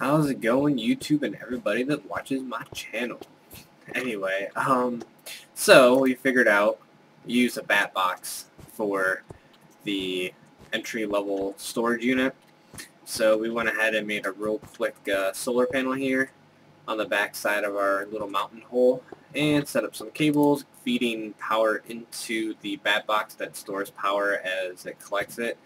How's it going, YouTube, and everybody that watches my channel? Anyway, so we figured out use a bat box for the entry-level storage unit. So we went ahead and made a real quick solar panel here on the back side of our little mountain hole, and set up some cables feeding power into the bat box that stores power as it collects it.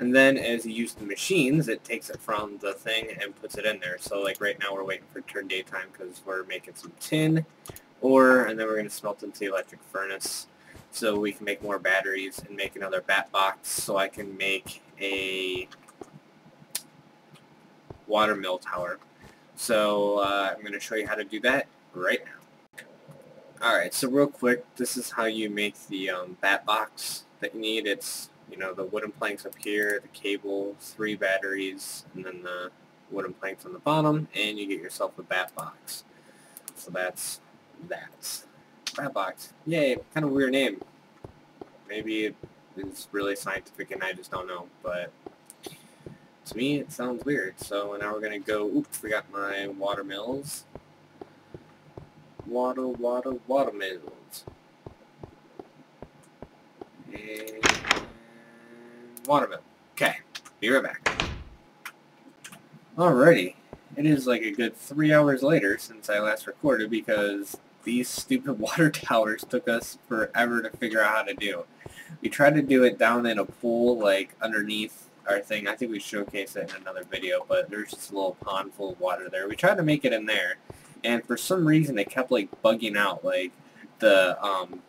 And then as you use the machines, it takes it from the thing and puts it in there. So like right now we're waiting for turn daytime because we're making some tin ore, and then we're going to smelt into the electric furnace so we can make more batteries and make another bat box so I can make a water mill tower. So I'm going to show you how to do that right now. Alright, so real quick, this is how you make the bat box that you need. It's, you know, the wooden planks up here, the cable, 3 batteries, and then the wooden planks on the bottom, and you get yourself a bat box. So that's bat box. Yay, kind of a weird name. Maybe it's really scientific and I just don't know, but to me it sounds weird. So now we're going to go, oops, forgot my water mills. Water mills. And watermelon. Okay, be right back. Alrighty, it is like a good 3 hours later since I last recorded because these stupid water towers took us forever to figure out how to do. We tried to do it down in a pool, like underneath our thing. I think we showcased it in another video, but there's just a little pond full of water there. We tried to make it in there, and for some reason it kept like bugging out. Like the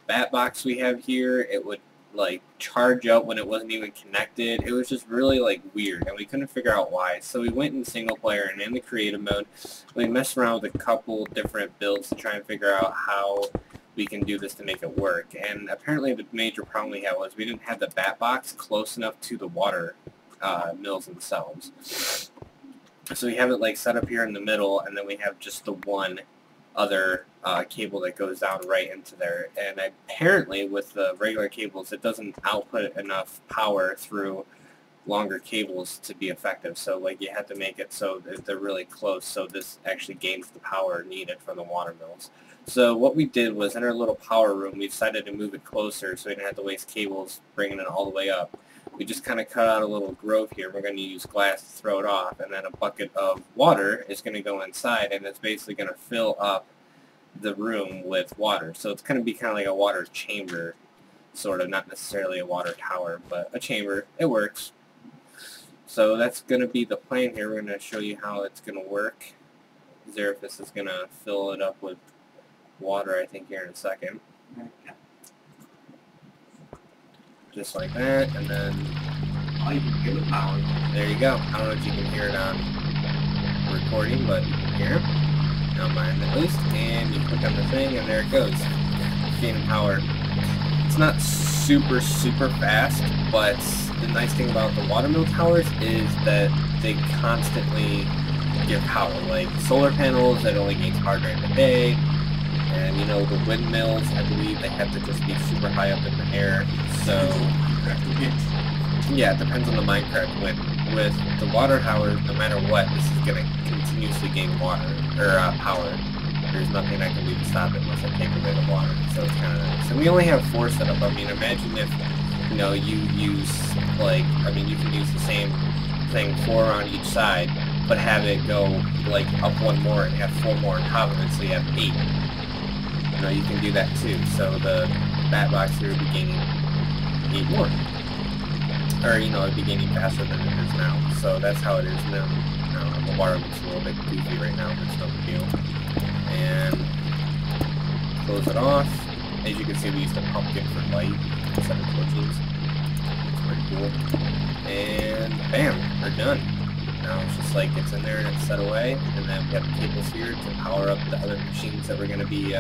bat box we have here, it would like charge up when it wasn't even connected. It was just really like weird, and we couldn't figure out why. So we went in single player and in the creative mode, we messed around with a couple different builds to try and figure out how we can do this to make it work. And apparently the major problem we had was we didn't have the bat box close enough to the water mills themselves. So we have it like set up here in the middle, and then we have just the one other cable that goes down right into there, and apparently with the regular cables it doesn't output enough power through longer cables to be effective. So like you have to make it so that they're really close, so this actually gains the power needed from the water mills. So what we did was in our little power room we decided to move it closer so we didn't have to waste cables bringing it all the way up. We just kind of cut out a little grove here. We're going to use glass to throw it off, and then a bucket of water is going to go inside, and it's basically going to fill up the room with water. So it's going to be kind of like a water chamber, sort of, not necessarily a water tower, but a chamber. It works. So that's going to be the plan here. We're going to show you how it's going to work. Zarifes is going to fill it up with water, I think, here in a second. Just like that, and then you can hear the power. There you go. I don't know if you can hear it on recording, but you can hear it. Not mine at least. And you click on the thing, and there it goes. Gaining power. It's not super, super fast, but the nice thing about the watermill towers is that they constantly give power. Like solar panels, that only gains power during the day. And, you know, the windmills, I believe they have to just be super high up in the air, so... yeah, it depends on the Minecraft wind. With the water tower, no matter what, this is going to continuously gain water, or power. There's nothing I can do to stop it unless I take away the water, so it's kind of nice. And we only have 4 set up. I mean, imagine if, you know, you use, like, I mean, you can use the same thing, 4 on each side, but have it go, like, up 1 more and have 4 more on top of it, so you have 8. You know, you can do that too. So the bat box here would be gaining 8 more. Or, you know, it'd be gaining faster than it is now. So that's how it is now. The water looks a little bit goofy right now, but it's no big deal. And close it off. As you can see, we used a pumpkin for light instead of torches. It's pretty cool. And bam, we're done. Now it's just like it's in there and it's set away, and then we have the cables here to power up the other machines that we're going to be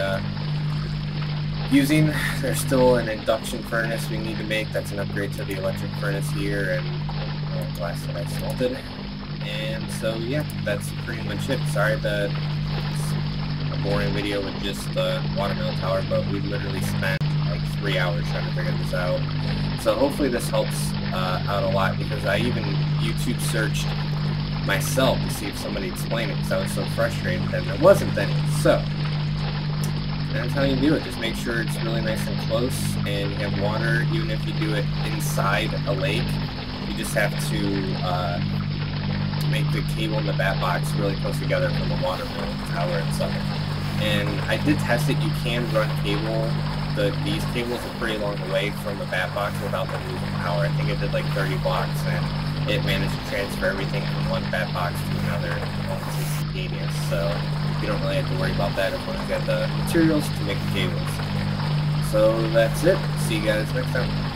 using. There's still an induction furnace we need to make. That's an upgrade to the electric furnace here, and glass that I smelted. And so yeah, that's pretty much it. Sorry that it's a boring video with just the watermill tower, but we literally spent like 3 hours trying to figure this out. So hopefully this helps out a lot, because I even YouTube searched myself to see if somebody explained it, because I was so frustrated that there wasn't any. So that's how you do it. Just make sure it's really nice and close, and you have water. Even if you do it inside a lake, you just have to make the cable and the bat box really close together from the water tower and stuff. And I did test it. You can run cable. These cables are pretty long away from the bat box without them losing power. I think it did like 30 blocks, and it managed to transfer everything from one bat box to another instantaneous. So you don't really have to worry about that as long as you have the materials to make the cables. So that's it. See you guys next time.